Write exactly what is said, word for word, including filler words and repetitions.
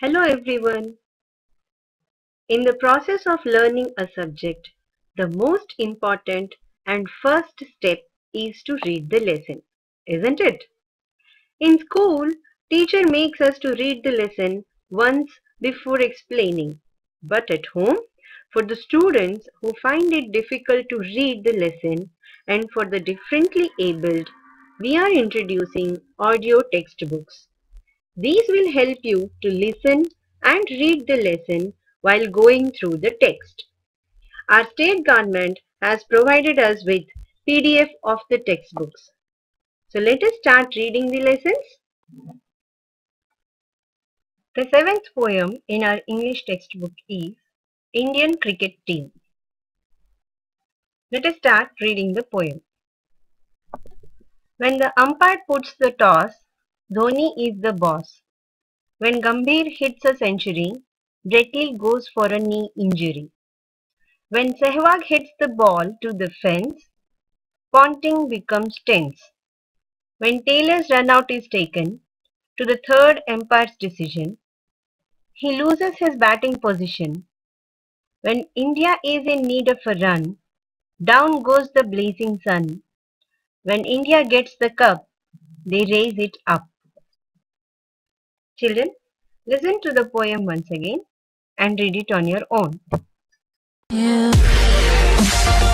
Hello everyone. In the process of learning a subject, the most important and first step is to read the lesson, isn't it? In school, teacher makes us to read the lesson once before explaining. But at home, for the students who find it difficult to read the lesson and for the differently abled, we are introducing audio textbooks. These will help you to listen and read the lesson while going through the text. Our state government has provided us with P D F of the textbooks. So let us start reading the lessons. The seventh poem in our English textbook is Indian Cricket Team. Let us start reading the poem. When the umpire puts the toss, Dhoni is the boss. When Gambhir hits a century, Brett Lee goes for a knee injury. When Sehwag hits the ball to the fence, Ponting becomes tense. When Taylor's run out is taken, to the third umpire's decision, he loses his batting position. When India is in need of a run, down goes the blazing sun. When India gets the cup, they raise it up. Children, listen to the poem once again and read it on your own. Yeah.